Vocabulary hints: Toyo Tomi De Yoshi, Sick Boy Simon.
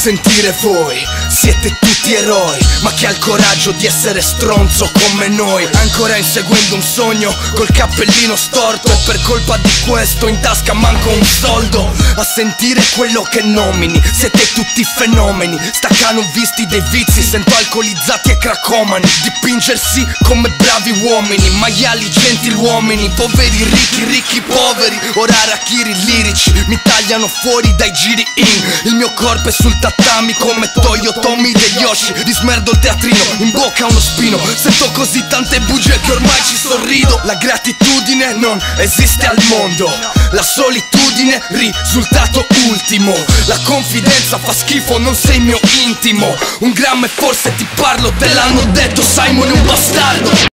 sentire voi, siete tutti eroi, ma chi ha il coraggio di essere stronzo come noi? Ancora inseguendo un sogno col cappellino storto, e per colpa di questo in tasca manco un soldo. A sentire quello che nomini, siete tutti fenomeni, staccano visti dei vizi, sento alcolizzati e cracomani dipingersi come bravi uomini, maiali gentiluomini, poveri ricchi, ricchi poveri, ora arachiri lirici, mi tagliano fuori dai giri in, il mio corpo è sul tatami come Toyo Tomi De Yoshi, dismerdo il teatrino, in bocca uno spino, sento così tante bugie che ormai ci sorrido. La gratitudine non esiste al mondo, la solitudine risultato ultimo, la confidenza fa schifo, non sei mio intimo, un grammo e forse ti parlo, te l'hanno detto, Simon è un bastardo.